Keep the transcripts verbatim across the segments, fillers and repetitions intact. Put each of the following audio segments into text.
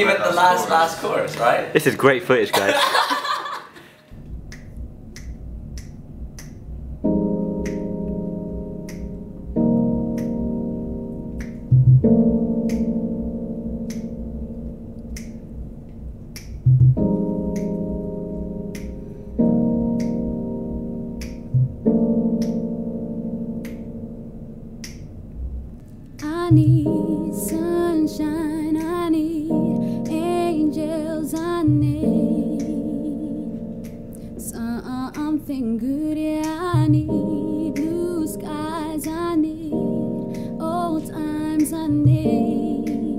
even the last, chorus. last chorus, right? This is great footage, guys. I need sunshine, I need angels, I need something good, yeah, I need blue skies, I need old times, I need.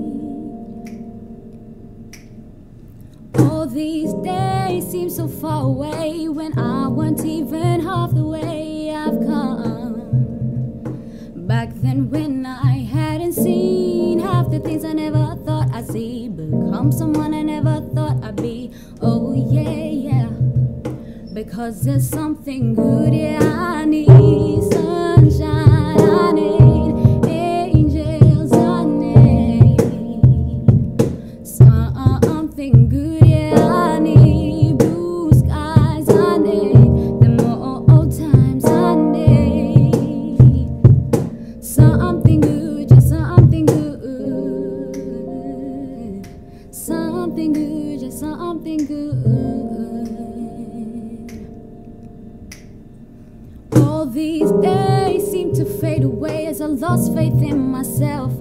All these days seem so far away when I weren't even half the way I've come. Back then when I seen half the things I never thought I'd see, become someone I never thought I'd be. Oh yeah, yeah, because there's something good, yeah, I need sunshine, I need angels, I need something good, yeah, I need blue skies, I need them more old times, I need something good. Something good, just something good. All these days seem to fade away as I lost faith in myself.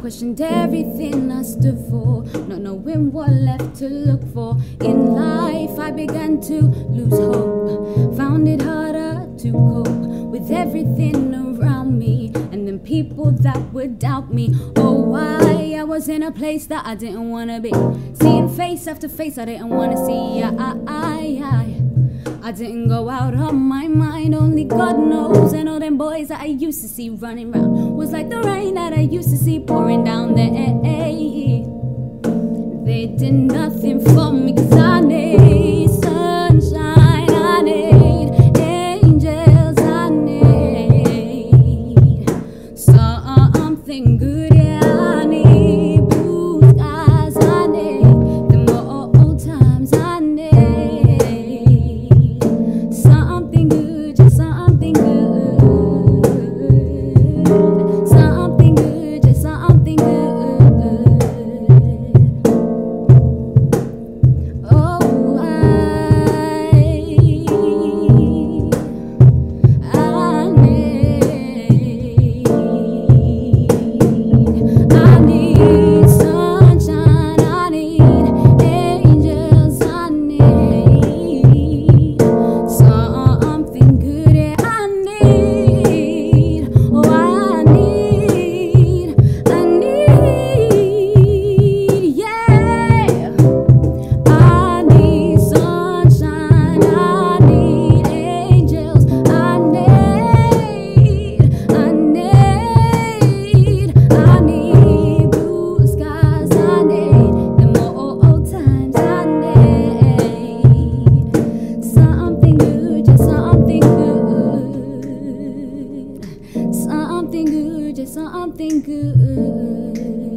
Questioned everything I stood for, not knowing what left to look for. In life I began to lose hope, found it harder to cope with everything around me, and then people that would doubt me. Oh, why I was in a place that I didn't want to be, seeing face after face I didn't want to see. I, I, I, I didn't go out of my mind, only God knows. And all them boys that I used to see running round was like the rain that I used to see pouring down the air. They did nothing for me, cause I need sunshine, I need angels, I need something good. Something good, just something good.